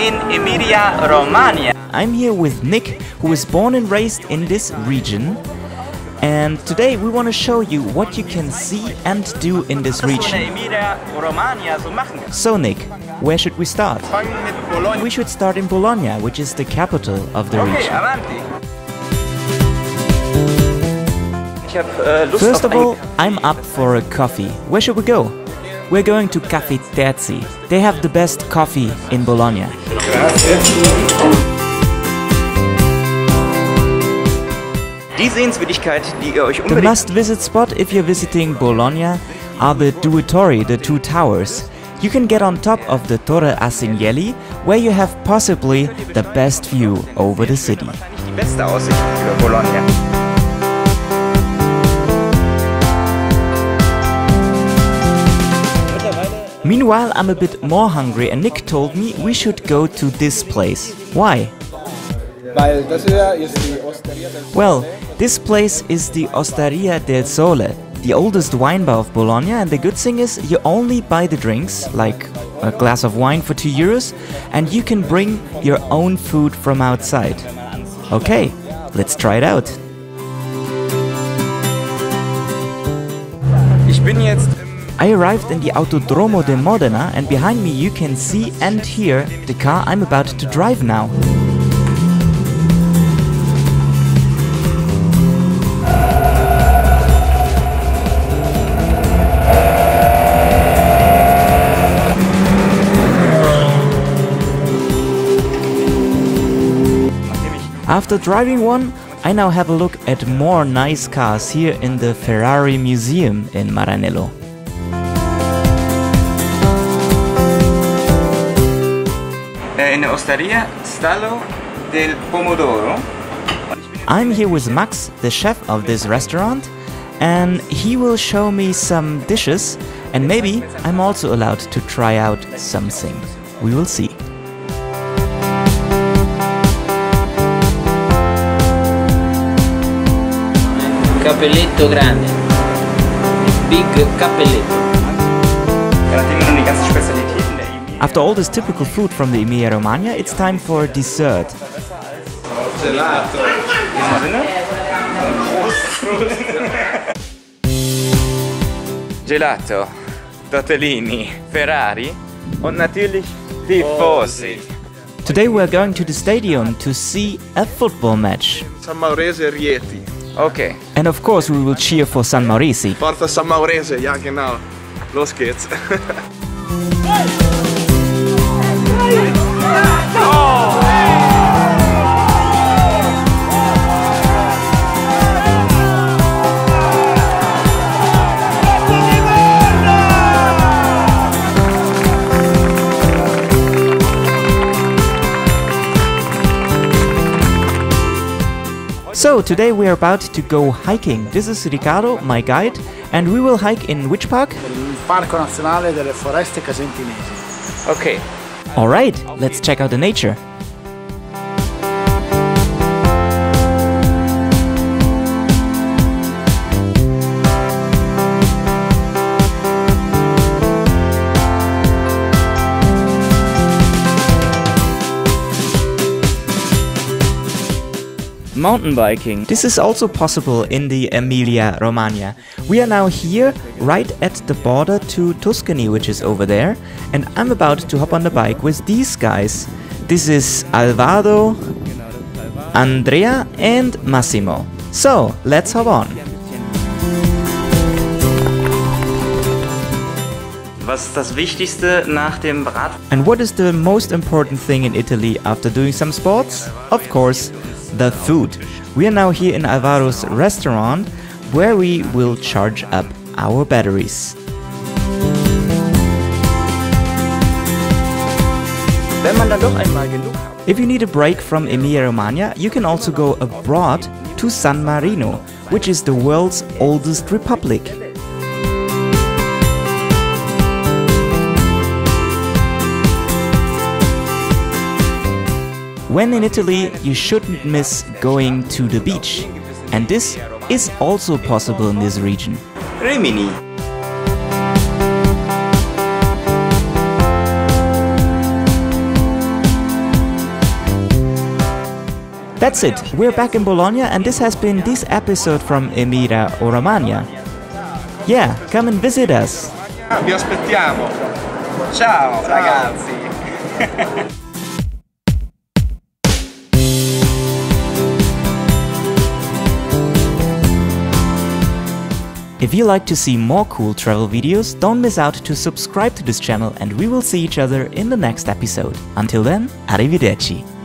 in Emilia-Romagna. I'm here with Nick, who was born and raised in this region. And today we want to show you what you can see and do in this region. So Nick, where should we start? We should start in Bologna, which is the capital of the region. First of all, I'm up for a coffee. Where should we go? We're going to Café Terzi. They have the best coffee in Bologna. The must-visit spot if you're visiting Bologna are the Due Torri, the two towers. You can get on top of the Torre Asinelli, where you have possibly the best view over the city. Meanwhile, I'm a bit more hungry and Nick told me we should go to this place. Why? Well, this place is the Osteria del Sole, the oldest wine bar of Bologna, and the good thing is you only buy the drinks, like a glass of wine for €2, and you can bring your own food from outside. Okay, let's try it out. I arrived in the Autodromo di Modena, and behind me you can see and hear the car I'm about to drive now. After driving one, I now have a look at more nice cars here in the Ferrari Museum in Maranello. In Osteria del Pomodoro. I'm here with Max, the chef of this restaurant, and he will show me some dishes, and maybe I'm also allowed to try out something. We will see. Capelletto grande, big capelletto. After all this typical food from the Emilia-Romagna, it's time for dessert. Gelato, tortellini, Ferrari, und natürlich die Tifosi. Today we are going to the stadium to see a football match. San Maurese Rieti. Okay. And of course we will cheer for San Maurese. Forza San Maurese, ja genau. Los geht's. So today we are about to go hiking. This is Riccardo, my guide, and we will hike in which park? Parco Nazionale delle Foreste Casentinesi. Okay. All right, let's check out the nature. Mountain biking. This is also possible in the Emilia-Romagna. We are now here, right at the border to Tuscany, which is over there, and I'm about to hop on the bike with these guys. This is Alvaro, Andrea and Massimo. So, let's hop on. And what is the most important thing in Italy after doing some sports? Of course, the food. We are now here in Alvaro's restaurant, where we will charge up our batteries. If you need a break from Emilia-Romagna, you can also go abroad to San Marino, which is the world's oldest republic. When in Italy, you shouldn't miss going to the beach. And this is also possible in this region. Rimini. That's it, we're back in Bologna and this has been this episode from Emilia-Romagna. Yeah, come and visit us! Vi aspettiamo! Ciao ragazzi! If you like to see more cool travel videos, don't miss out to subscribe to this channel and we will see each other in the next episode. Until then, arrivederci!